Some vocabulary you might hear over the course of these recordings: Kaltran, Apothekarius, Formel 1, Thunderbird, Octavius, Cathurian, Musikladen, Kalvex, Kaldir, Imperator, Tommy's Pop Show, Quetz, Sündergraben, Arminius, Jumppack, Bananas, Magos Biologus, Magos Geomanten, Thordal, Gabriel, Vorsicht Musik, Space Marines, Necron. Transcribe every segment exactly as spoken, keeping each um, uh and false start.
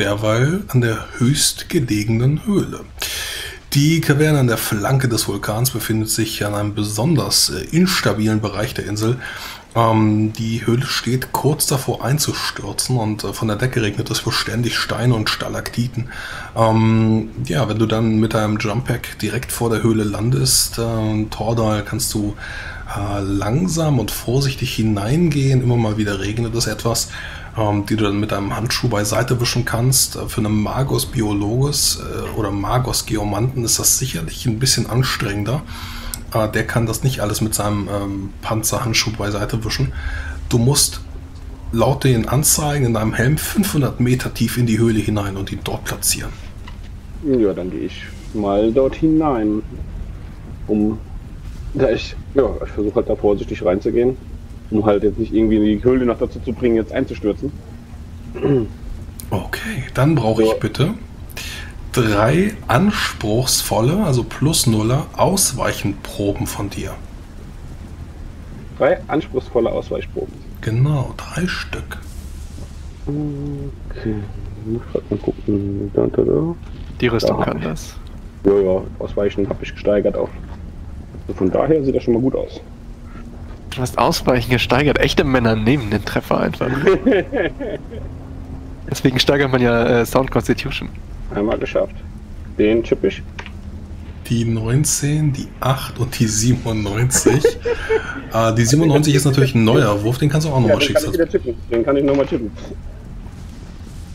derweil an der höchstgelegenen Höhle. Die Kaverne an der Flanke des Vulkans befindet sich an einem besonders instabilen Bereich der Insel. Ähm, die Höhle steht kurz davor einzustürzen und äh, von der Decke regnet es beständig Steine und Stalaktiten. Ähm, ja, wenn du dann mit deinem Jumppack direkt vor der Höhle landest, äh, Thordal, kannst du äh, langsam und vorsichtig hineingehen. Immer mal wieder regnet es etwas, ähm, die du dann mit deinem Handschuh beiseite wischen kannst. Äh, für einen Magos Biologus äh, oder Magos Geomanten ist das sicherlich ein bisschen anstrengender. Der kann das nicht alles mit seinem ähm, Panzerhandschuh beiseite wischen. Du musst laut den Anzeigen in deinem Helm fünfhundert Meter tief in die Höhle hinein und ihn dort platzieren. Ja, dann gehe ich mal dort hinein. Um, da ich, ja, ich versuche halt da vorsichtig reinzugehen, um halt jetzt nicht irgendwie in die Höhle noch dazu zu bringen, jetzt einzustürzen. Okay, dann brauche ich bitte drei anspruchsvolle, also plus Nuller, Ausweichenproben von dir. Drei anspruchsvolle Ausweichproben? Genau, drei Stück. Okay, mal gucken. Da, da, da. Die Rüstung kann das. Ja, ja, Ausweichen habe ich gesteigert auch. Also von daher sieht das schon mal gut aus. Du hast Ausweichen gesteigert. Echte Männer nehmen den Treffer einfach. Deswegen steigert man ja äh, Sound Constitution. Einmal geschafft. Den chipp ich. Die neunzehn, die acht und die siebenundneunzig. äh, die siebenundneunzig ist natürlich ein neuer Wurf, den kannst du auch nochmal ja, schicken. Den kann ich nochmal tippen.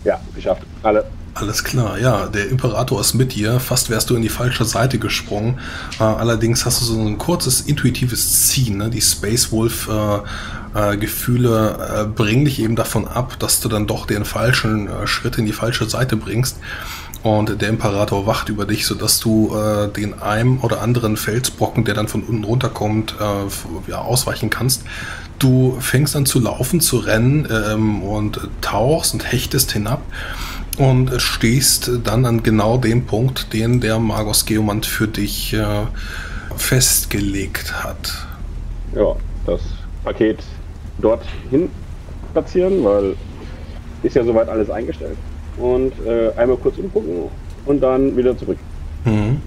Ja, geschafft. Alle. Alles klar, ja, der Imperator ist mit dir. Fast wärst du in die falsche Seite gesprungen. Äh, allerdings hast du so ein kurzes, intuitives Ziehen. Ne? Die Space Wolf-Gefühle äh, äh, äh, bringen dich eben davon ab, dass du dann doch den falschen äh, Schritt in die falsche Seite bringst. Und der Imperator wacht über dich, sodass du äh, den einen oder anderen Felsbrocken, der dann von unten runterkommt, äh, ja, ausweichen kannst. Du fängst dann zu laufen, zu rennen ähm, und tauchst und hechtest hinab und stehst dann an genau dem Punkt, den der Magos Geomant für dich äh, festgelegt hat. Ja, das Paket dorthin platzieren, weil ist ja soweit alles eingestellt. Und äh, einmal kurz umgucken und dann wieder zurück. Mhm.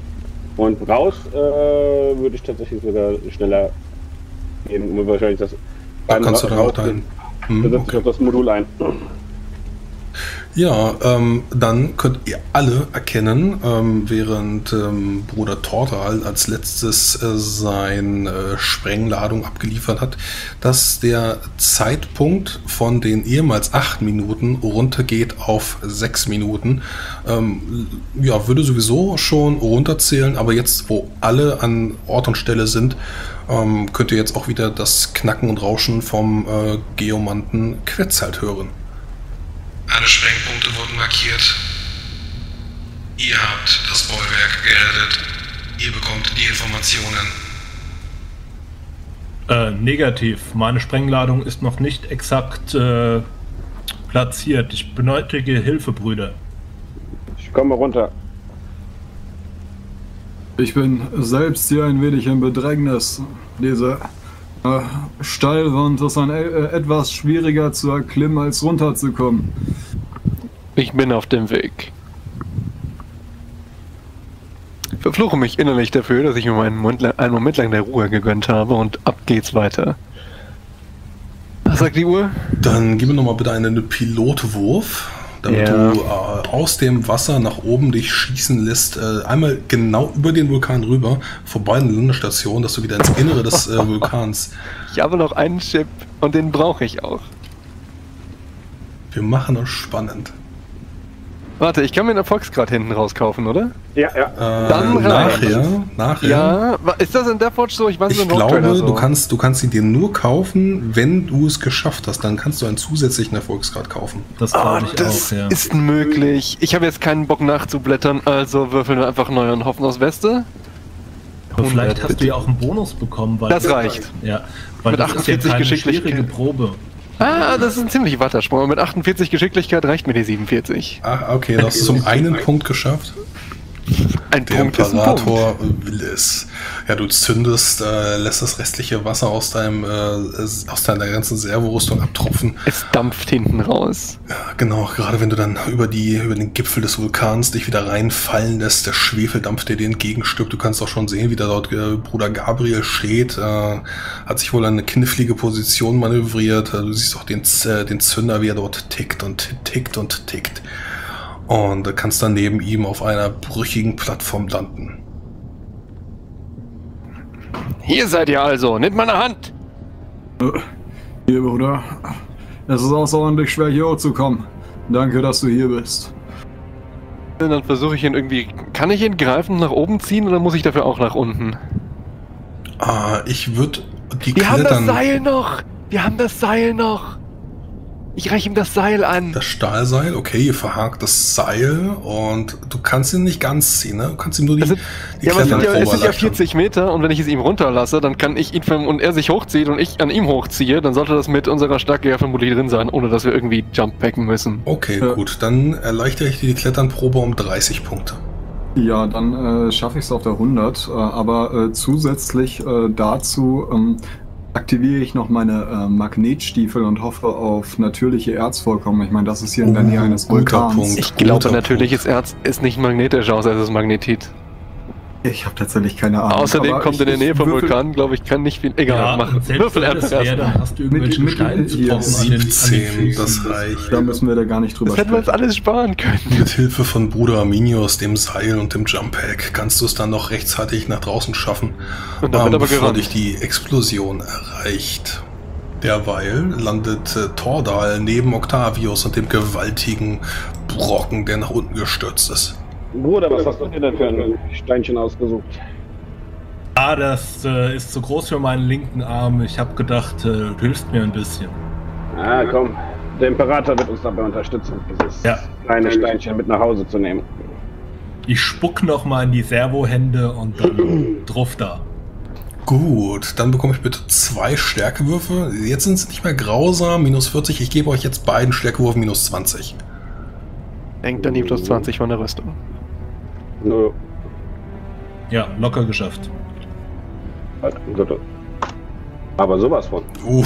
Und raus äh, würde ich tatsächlich sogar schneller gehen. Wahrscheinlich das da kannst du dann auch dein... Mhm, da setze okay. ich auf das Modul ein. Ja, ähm, dann könnt ihr alle erkennen, ähm, während ähm, Bruder Thordal als letztes äh, seine äh, Sprengladung abgeliefert hat, dass der Zeitpunkt von den ehemals acht Minuten runtergeht auf sechs Minuten. Ähm, ja, würde sowieso schon runterzählen, aber jetzt, wo alle an Ort und Stelle sind, ähm, könnt ihr jetzt auch wieder das Knacken und Rauschen vom äh, Geomanten Quetz halt hören. Alle Sprengpunkte wurden markiert. Ihr habt das Bollwerk gerettet. Ihr bekommt die Informationen. Äh, negativ. Meine Sprengladung ist noch nicht exakt äh, platziert. Ich benötige Hilfe, Brüder. Ich komme runter. Ich bin selbst hier ein wenig im Bedrängnis. Diese äh, Steilwand ist ein, äh, etwas schwieriger zu erklimmen, als runterzukommen. Ich bin auf dem Weg. Ich verfluche mich innerlich dafür, dass ich mir einen Moment lang der Ruhe gegönnt habe und ab geht's weiter. Was sagt die Uhr? Dann gib mir nochmal bitte einen Pilotwurf, damit ja. du äh, aus dem Wasser nach oben dich schießen lässt. Äh, einmal genau über den Vulkan rüber, vorbei an der Landestation, dass du wieder ins Innere des äh, Vulkans... Ich habe noch einen Chip und den brauche ich auch. Wir machen es spannend. Warte, ich kann mir einen Erfolgsgrad hinten rauskaufen, oder? Ja, ja. Äh, Dann nachher, nachher. Ja, ist das in der Forge so? Ich weiß nicht, ich glaube, so. du kannst, du kannst sie dir nur kaufen, wenn du es geschafft hast. Dann kannst du einen zusätzlichen Erfolgsgrad kaufen. Das glaube ich auch, ja. Ist möglich. Ich habe jetzt keinen Bock nachzublättern, also würfeln wir einfach neu und hoffen aufs Beste. Aber vielleicht hast du ja auch einen Bonus bekommen, weil das reicht. Ja, weil mit das ist ja keine schwierige Probe. Ah, das ist ein ziemlich Wattersprung. Mit achtundvierzig Geschicklichkeit reicht mir die siebenundvierzig. Ah, okay, das hast du zum einen Punkt geschafft. Ein Der Punkt Imperator ist ein Punkt. will es. Ja, du zündest, äh, lässt das restliche Wasser aus deinem, äh, aus deiner ganzen Servorüstung abtropfen. Es dampft hinten raus. Ja, genau, gerade wenn du dann über, die, über den Gipfel des Vulkans dich wieder reinfallen lässt, der Schwefeldampf, der dir entgegenstülpt. Du kannst auch schon sehen, wie da dort äh, Bruder Gabriel steht. Äh, hat sich wohl an eine knifflige Position manövriert. Du siehst auch den, äh, den Zünder, wie er dort tickt und tickt und tickt. Und du kannst dann neben ihm auf einer brüchigen Plattform landen. Hier seid ihr also, nehmt meine Hand! Hier, Bruder. Es ist außerordentlich schwer, hier zu kommen. Danke, dass du hier bist. Dann versuche ich ihn irgendwie... Kann ich ihn greifen und nach oben ziehen, oder muss ich dafür auch nach unten? Ah, ich würde die Wir klettern. haben das Seil noch! Wir haben das Seil noch! Ich reiche ihm das Seil an. Das Stahlseil, okay, ihr verhakt das Seil und du kannst ihn nicht ganz ziehen, ne? Du kannst ihm nur die, also, die ja, Klettern aber es sind ja vierzig Meter und wenn ich es ihm runterlasse, dann kann ich ihn und er sich hochzieht und ich an ihm hochziehe, dann sollte das mit unserer Stärke ja vermutlich drin sein, ohne dass wir irgendwie jumpbacken müssen. Okay, ja. gut, dann erleichtere ich dir die Kletternprobe um dreißig Punkte. Ja, dann äh, schaffe ich es auf der hundert, äh, aber äh, zusätzlich äh, dazu... Ähm, aktiviere ich noch meine äh, Magnetstiefel und hoffe auf natürliche Erzvorkommen. Ich meine, das ist hier in der Nähe eines Vulkans. Punkt, ich glaube, natürliches Erz ist nicht magnetisch, außer es ist Magnetit. Ich habe tatsächlich keine Ahnung. Außerdem kommt in der Nähe vom Vulkan, glaube ich, kann nicht viel... Egal, ja, machen. Würfelerz erst. Da hast du irgendwelche Steine getroffen. siebzehn, das reicht. Da müssen wir da gar nicht drüber sprechen. Das hätten wir uns alles sparen können. Mit Hilfe von Bruder Arminius, dem Seil und dem Jump-Pack kannst du es dann noch rechtzeitig nach draußen schaffen, und damit ähm, aber bevor dich die Explosion erreicht. Derweil landet äh, Thordal neben Octavius und dem gewaltigen Brocken, der nach unten gestürzt ist. Bruder, was hast du dir denn für ein Steinchen ausgesucht? Ah, das äh, ist zu groß für meinen linken Arm. Ich habe gedacht, äh, du hilfst mir ein bisschen. Ah, komm. Der Imperator wird uns dabei unterstützen, dieses ja. kleine Steinchen mit nach Hause zu nehmen. Ich spuck nochmal in die Servohände und dann drauf da. Gut, dann bekomme ich bitte zwei Stärkewürfe. Jetzt sind sie nicht mehr grausam, minus vierzig. Ich gebe euch jetzt beiden Stärkewürfen minus zwanzig. Denkt an die plus zwanzig von der Rüstung. Nö. Ja, locker geschafft. Aber sowas von. Uh,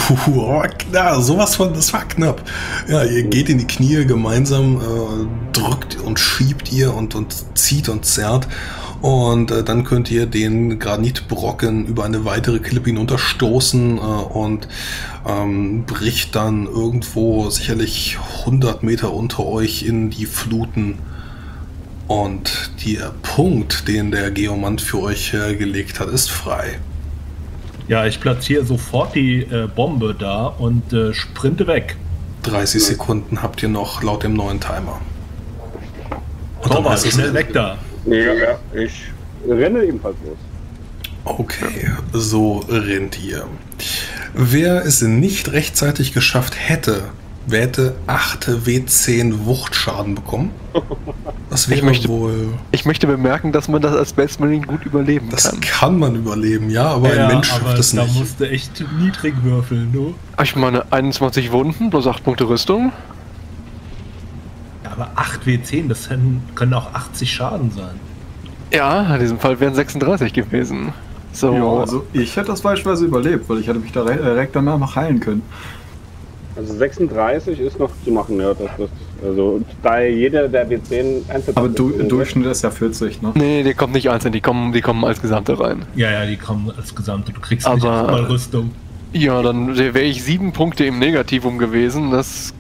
klar, sowas von, das war knapp. Ja, ihr geht in die Knie gemeinsam, äh, drückt und schiebt ihr und, und zieht und zerrt. Und äh, dann könnt ihr den Granitbrocken über eine weitere Klippe hinunterstoßen äh, und ähm, bricht dann irgendwo sicherlich hundert Meter unter euch in die Fluten. Und der Punkt, den der Geomant für euch äh, gelegt hat, ist frei. Ja, ich platziere sofort die äh, Bombe da und äh, sprinte weg. dreißig Sekunden habt ihr noch laut dem neuen Timer. Thomas, schnell weg da. Ja, ja, ich renne ebenfalls los. Okay, so rennt ihr. Wer es nicht rechtzeitig geschafft hätte, wer hätte acht W zehn Wuchtschaden bekommen? Das wäre ich möchte, wohl... Ich möchte bemerken, dass man das als Space Marine gut überleben das kann. Das kann man überleben, ja, aber ja, ein Mensch schafft das nicht. Da musste echt niedrig würfeln, du. Ich meine, einundzwanzig Wunden plus acht Punkte Rüstung. Ja, aber acht W zehn, das können auch achtzig Schaden sein. Ja, in diesem Fall wären sechsunddreißig gewesen. So. Ja, also ich hätte das beispielsweise überlebt, weil ich hätte mich da direkt danach noch heilen können. Also sechsunddreißig ist noch zu machen, ja. Das, das, also da jeder der W zehn einzeln. Aber du, im Durchschnitt ist ja vierzig, ne? Nee, die kommen nicht einzeln, die kommen, die kommen als Gesamte rein. Ja, ja, die kommen als Gesamte. Du kriegst aber nicht mal Rüstung. Ja, dann wäre ich sieben Punkte im Negativum gewesen. Das,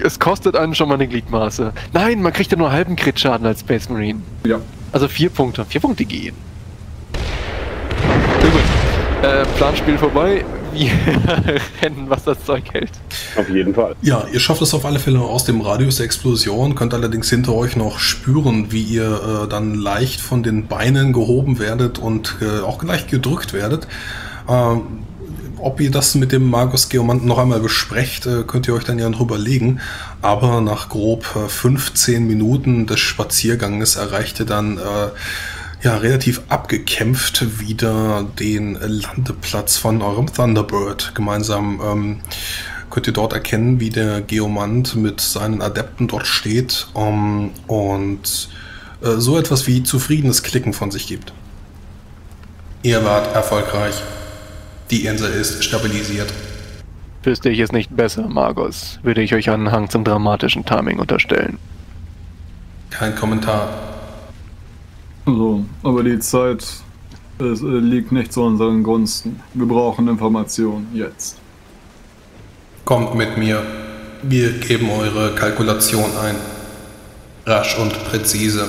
es kostet einen schon mal eine Gliedmaße. Nein, man kriegt ja nur halben Crit-Schaden als Space Marine. Ja. Also vier Punkte. Vier Punkte gehen. Gut. Äh, Planspiel vorbei. Rennen, was das Zeug hält. Auf jeden Fall. Ja, ihr schafft es auf alle Fälle aus dem Radius der Explosion, könnt allerdings hinter euch noch spüren, wie ihr äh, dann leicht von den Beinen gehoben werdet und äh, auch leicht gedrückt werdet. Ähm, ob ihr das mit dem Magos Geomanten noch einmal besprecht, äh, könnt ihr euch dann ja noch überlegen. Aber nach grob äh, fünfzehn Minuten des Spazierganges erreicht ihr dann... Äh, ja, relativ abgekämpft wieder den Landeplatz von eurem Thunderbird. Gemeinsam ähm, könnt ihr dort erkennen, wie der Geomant mit seinen Adepten dort steht um, und äh, so etwas wie zufriedenes Klicken von sich gibt. Ihr wart erfolgreich. Die Insel ist stabilisiert. Wüsste ich es nicht besser, Magos, würde ich euch einen Hang zum dramatischen Timing unterstellen. Kein Kommentar. So, aber die Zeit es liegt nicht zu unseren Gunsten. Wir brauchen Informationen jetzt. Kommt mit mir. Wir geben eure Kalkulation ein. Rasch und präzise.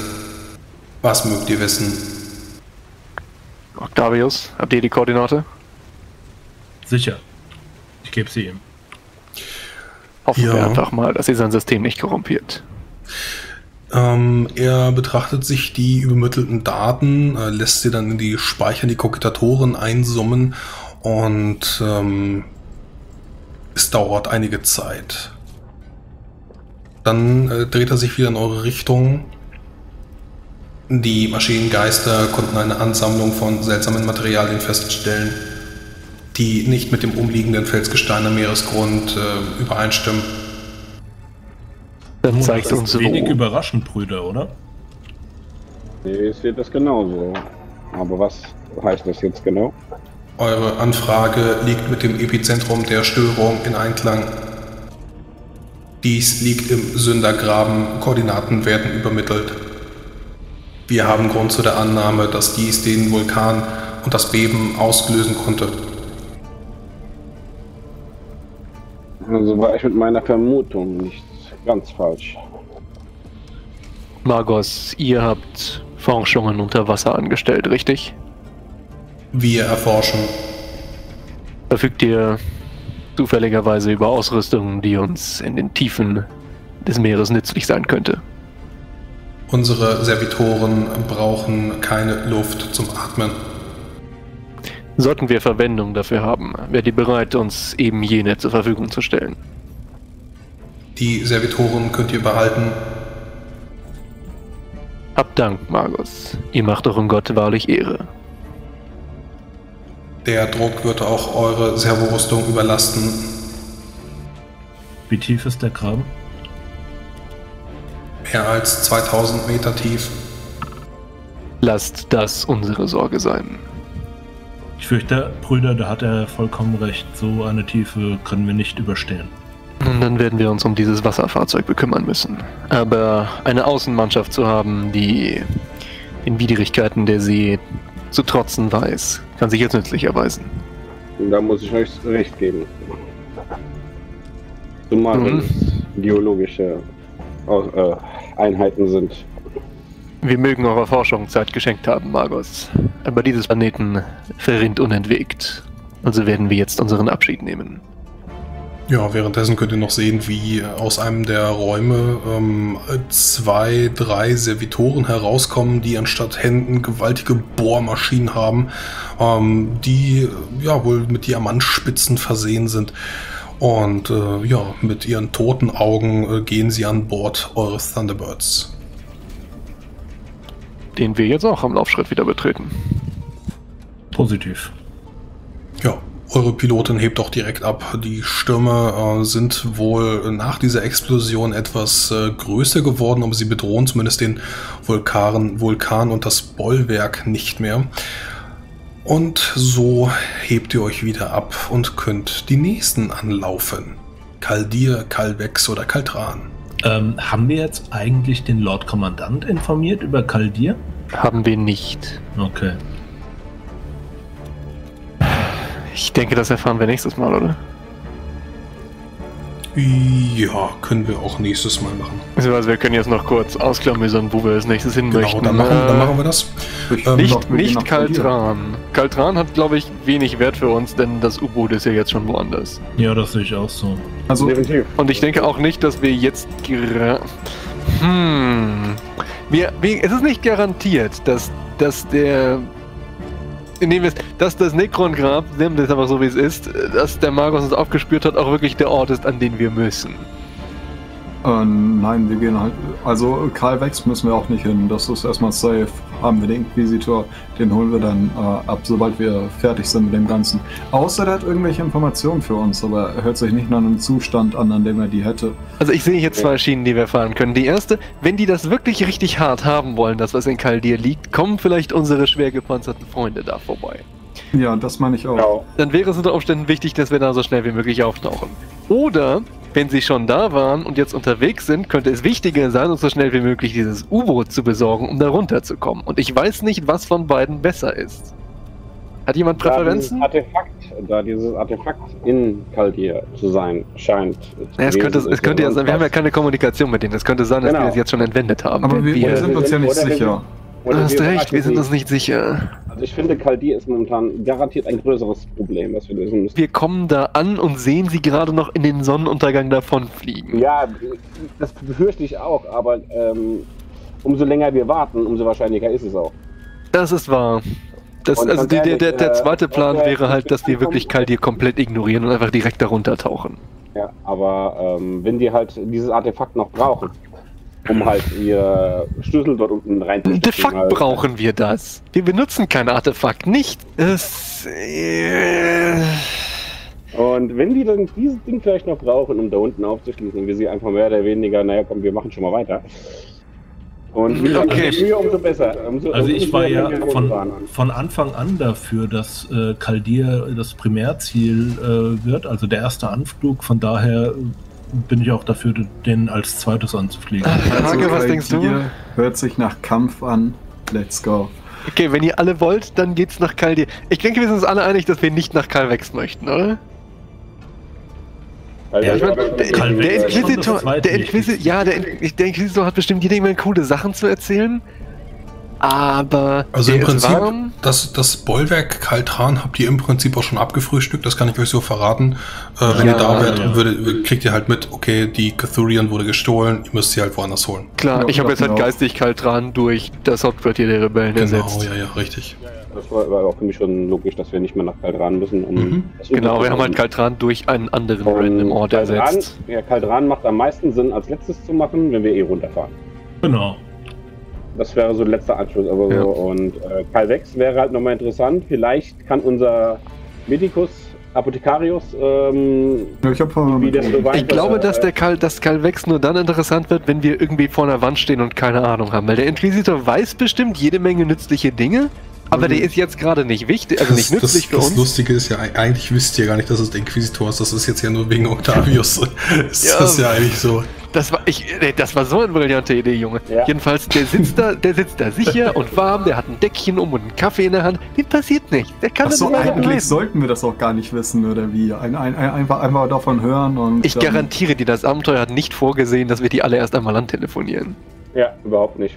Was mögt ihr wissen? Octavius, habt ihr die Koordinate? Sicher. Ich gebe sie ihm. Hoffen ja. wir einfach mal, dass sie sein System nicht korrumpiert. Ähm, er betrachtet sich die übermittelten Daten, äh, lässt sie dann in die Speicher, die Koketatoren einsummen und ähm, es dauert einige Zeit. Dann äh, dreht er sich wieder in eure Richtung. Die Maschinengeister konnten eine Ansammlung von seltsamen Materialien feststellen, die nicht mit dem umliegenden Felsgestein am Meeresgrund äh, übereinstimmen. Das zeigt das uns wenig überraschend, Brüder, oder? Nee, ich sehe das genauso. Aber was heißt das jetzt genau? Eure Anfrage liegt mit dem Epizentrum der Störung in Einklang. Dies liegt im Sündergraben, Koordinaten werden übermittelt. Wir haben Grund zu der Annahme, dass dies den Vulkan und das Beben auslösen konnte. Also war ich mit meiner Vermutung nicht ganz falsch. Magos, ihr habt Forschungen unter Wasser angestellt, richtig? Wir erforschen. Verfügt ihr zufälligerweise über Ausrüstung, die uns in den Tiefen des Meeres nützlich sein könnte? Unsere Servitoren brauchen keine Luft zum Atmen. Sollten wir Verwendung dafür haben, wärt ihr bereit, uns eben jene zur Verfügung zu stellen? Die Servitoren könnt ihr behalten. Hab Dank, Magos. Ihr macht eurem Gott wahrlich Ehre. Der Druck wird auch eure Servorüstung überlasten. Wie tief ist der Graben? Mehr als zweitausend Meter tief. Lasst das unsere Sorge sein. Ich fürchte, Brüder, da hat er vollkommen recht. So eine Tiefe können wir nicht überstehen. Und dann werden wir uns um dieses Wasserfahrzeug bekümmern müssen. Aber eine Außenmannschaft zu haben, die den Widrigkeiten der See zu trotzen weiß, kann sich jetzt nützlich erweisen. Da muss ich euch recht geben. Zumal mhm. wenn es geologische Einheiten sind. Wir mögen eurer Forschung Zeit geschenkt haben, Magos. Aber dieses Planeten verrinnt unentwegt. Also werden wir jetzt unseren Abschied nehmen. Ja, währenddessen könnt ihr noch sehen, wie aus einem der Räume ähm, zwei, drei Servitoren herauskommen, die anstatt Händen gewaltige Bohrmaschinen haben, ähm, die ja wohl mit Diamantspitzen versehen sind. Und äh, ja, mit ihren toten Augen äh, gehen sie an Bord eures Thunderbirds. Den wir jetzt auch am Laufschritt wieder betreten. Positiv. Ja. Eure Pilotin hebt auch direkt ab. Die Stürme äh, sind wohl nach dieser Explosion etwas äh, größer geworden, aber sie bedrohen zumindest den Vulkan, Vulkan und das Bollwerk nicht mehr. Und so hebt ihr euch wieder ab und könnt die nächsten anlaufen. Kaldir, Kalvex oder Kaltran. Ähm, haben wir jetzt eigentlich den Lord Kommandant informiert über Kaldir? Haben wir nicht. Okay. Ich denke, das erfahren wir nächstes Mal, oder? Ja, können wir auch nächstes Mal machen. Also wir können jetzt noch kurz ausklamüsern, wo wir als nächstes hin genau, möchten. Dann machen, dann machen wir das. Ähm, nicht nicht Kaltran. Kaltran hat, glaube ich, wenig Wert für uns, denn das U-Boot ist ja jetzt schon woanders. Ja, das sehe ich auch so. Also, und ich denke auch nicht, dass wir jetzt... Hm... Wir, wir, es ist nicht garantiert, dass, dass der... Indem wir es, dass das Necron-Grab, nehmen wir es einfach so wie es ist, dass der Magos uns aufgespürt hat, auch wirklich der Ort ist, an den wir müssen. Äh, nein, wir gehen halt... Also Kalvex müssen wir auch nicht hin. Das ist erstmal safe. Haben wir den Inquisitor, den holen wir dann äh, ab, sobald wir fertig sind mit dem Ganzen. Außer der hat irgendwelche Informationen für uns, aber er hört sich nicht nach einem Zustand an, an dem er die hätte. Also ich sehe jetzt zwei Schienen, die wir fahren können. Die erste, wenn die das wirklich richtig hart haben wollen, das was in Kaldir liegt, kommen vielleicht unsere schwer gepanzerten Freunde da vorbei. Ja, das meine ich auch. Genau. Dann wäre es unter Umständen wichtig, dass wir da so schnell wie möglich auftauchen. Oder, wenn sie schon da waren und jetzt unterwegs sind, könnte es wichtiger sein, uns so schnell wie möglich dieses U-Boot zu besorgen, um da runterzukommen. Und ich weiß nicht, was von beiden besser ist. Hat jemand Präferenzen? Da dieses Artefakt, da dieses Artefakt in Kaldir zu sein scheint. Ja, es könnte, es könnte ja sein, wir haben ja keine Kommunikation mit denen. Es könnte sein, dass genau. wir es jetzt schon entwendet haben. Aber wir, wir, wir sind uns ja nicht sicher. Du hast recht, wir sind uns nicht sicher. Also ich finde, Kaldir ist momentan garantiert ein größeres Problem, das wir lösen müssen. Wir kommen da an und sehen sie gerade noch in den Sonnenuntergang davonfliegen. Ja, das befürchte ich auch, aber ähm, umso länger wir warten, umso wahrscheinlicher ist es auch. Das ist wahr. Das, also die, der, der, der zweite Plan äh, wäre halt, dass wir wirklich Kaldir komplett ignorieren und einfach direkt darunter tauchen. Ja, aber ähm, wenn die halt dieses Artefakt noch brauchen, um halt ihr Schlüssel dort unten reinzustecken. De facto halt. Brauchen wir das. Wir benutzen kein Artefakt, nicht. Es, äh Und wenn die dann dieses Ding vielleicht noch brauchen, um da unten aufzuschließen, und wir sie einfach mehr oder weniger, naja komm, wir machen schon mal weiter. Und je okay. früher, umso besser. Umso, also umso ich war ja von, von Anfang an dafür, dass äh, Kaldir das Primärziel äh, wird, also der erste Anflug, von daher bin ich auch dafür, den als zweites anzufliegen. Frage, was denkst du? Hört sich nach Kampf an. Let's go. Okay, wenn ihr alle wollt, dann geht's nach Kaldir. Ich denke, wir sind uns alle einig, dass wir nicht nach Kalvex möchten, oder? Ja, ich mein, der, der Inquisitor, der Inquisitor, ja, der, der Inquisitor hat bestimmt jede Menge coole Sachen zu erzählen. Aber also im Prinzip, das, das Bollwerk Kaltran habt ihr im Prinzip auch schon abgefrühstückt, das kann ich euch so verraten. Äh, wenn ja, ihr da wärt, ja. würdet, kriegt ihr halt mit, okay, die Cathurian wurde gestohlen, ihr müsst sie halt woanders holen. Klar, ja, ich habe jetzt halt auch geistig Kaltran durch das Hauptquartier der Rebellen genau, ersetzt. Genau, ja, ja, richtig. Ja, ja. Das war aber auch für mich schon logisch, dass wir nicht mehr nach Kaltran müssen, um... Mhm. Genau, wir haben halt Kaltran durch einen anderen random Ort Kaltran, ersetzt. Ja, Kaltran macht am meisten Sinn, als letztes zu machen, wenn wir eh runterfahren. Genau. Das wäre so der letzte Anschluss. Also ja. so. Und äh, Kalvex wäre halt nochmal interessant. Vielleicht kann unser Medicus, Apothekarius, ähm, ich, hab, wie das so weit, ich glaube, dass der Kal dass Kalvex nur dann interessant wird, wenn wir irgendwie vor einer Wand stehen und keine Ahnung haben. Weil der Inquisitor weiß bestimmt jede Menge nützliche Dinge, aber mhm. der ist jetzt gerade nicht wichtig, also nicht nützlich das, für das uns. Das Lustige ist ja, eigentlich wisst ihr gar nicht, dass es der Inquisitor ist. Das ist jetzt ja nur wegen Octavius. ist ja. Das ist ja eigentlich so. Das war, ich, das war so eine brillante Idee, Junge. Ja. Jedenfalls, der sitzt da, der sitzt da sicher und warm, der hat ein Deckchen um und einen Kaffee in der Hand. Dem passiert nichts. Der kann so, eigentlich bleiben. Sollten wir das auch gar nicht wissen, oder wie? Ein, ein, ein, einfach, einfach davon hören und... Ich garantiere dir, das Abenteuer hat nicht vorgesehen, dass wir die alle erst einmal antelefonieren. Ja, überhaupt nicht.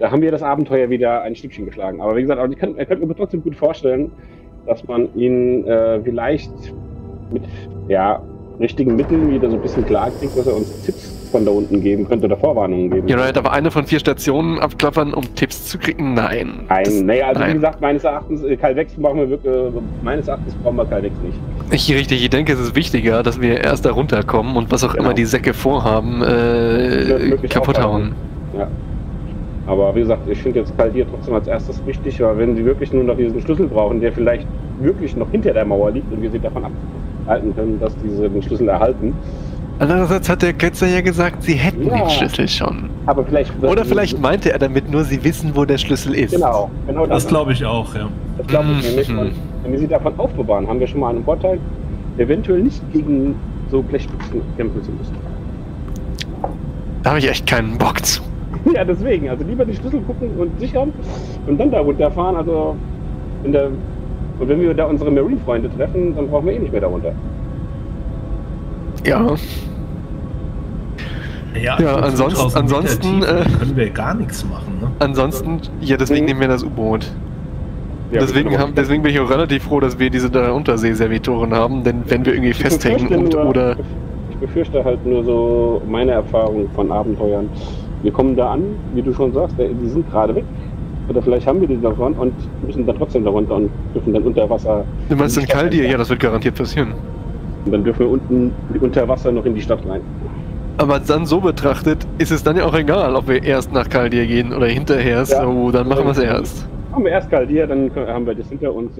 Da haben wir das Abenteuer wieder ein Stückchen geschlagen. Aber wie gesagt, aber ich kann, ich kann mir trotzdem gut vorstellen, dass man ihn äh, vielleicht mit, ja... richtigen Mitteln wieder so ein bisschen klar kriegt, dass er uns Tipps von da unten geben könnte oder Vorwarnungen geben. Ja, right, aber eine von vier Stationen abklappern, um Tipps zu kriegen? Nein. Nein, naja, also nein. Wie gesagt, meines Erachtens, Kalvex brauchen wir wirklich, meines Erachtens brauchen wir Kalvex nicht. Ich, richtig, ich denke, es ist wichtiger, dass wir erst da runterkommen und was auch genau. immer die Säcke vorhaben, äh, kaputt aufhalten. hauen. Ja. Aber wie gesagt, ich finde jetzt Kaldir trotzdem als erstes wichtig, weil wenn sie wirklich nur noch diesen Schlüssel brauchen, der vielleicht wirklich noch hinter der Mauer liegt und wir sie davon abhalten können, dass diese den Schlüssel erhalten. Andererseits hat der Ketzer ja gesagt, sie hätten ja, den Schlüssel schon. Aber vielleicht Oder vielleicht meinte er damit nur, sie wissen, wo der Schlüssel ist. Genau, genau das. Das glaube ich auch, ja. Das glaube ich nämlich. Mhm. Wenn wir sie davon aufbewahren, haben wir schon mal einen Vorteil, eventuell nicht gegen so Blechstützen kämpfen zu müssen. Da habe ich echt keinen Bock zu. Ja, deswegen. Also lieber die Schlüssel gucken und sichern und dann da runterfahren. Also in der und wenn wir da unsere Marine-Freunde treffen, dann brauchen wir eh nicht mehr da runter. Ja. Ja, ja ansonsten, ansonsten äh, können wir gar nichts machen. Ne? Ansonsten, ja, deswegen mhm. nehmen wir das U-Boot. Ja, deswegen, haben, deswegen bin ich auch relativ froh, dass wir diese da Unterseeservitoren haben, denn wenn wir irgendwie ich festhängen und nur, oder... Ich befürchte halt nur so meine Erfahrung von Abenteuern. Wir kommen da an, wie du schon sagst, die sind gerade weg. Oder vielleicht haben wir die da runter und müssen dann trotzdem da runter und dürfen dann unter Wasser... Du meinst in Kaldir? Ja, das wird garantiert passieren. Und dann dürfen wir unten unter Wasser noch in die Stadt rein. Aber dann so betrachtet, ist es dann ja auch egal, ob wir erst nach Kaldir gehen oder hinterher. Ja. So, dann machen wir es erst. Machen wir erst Kaldir, dann haben wir das hinter uns.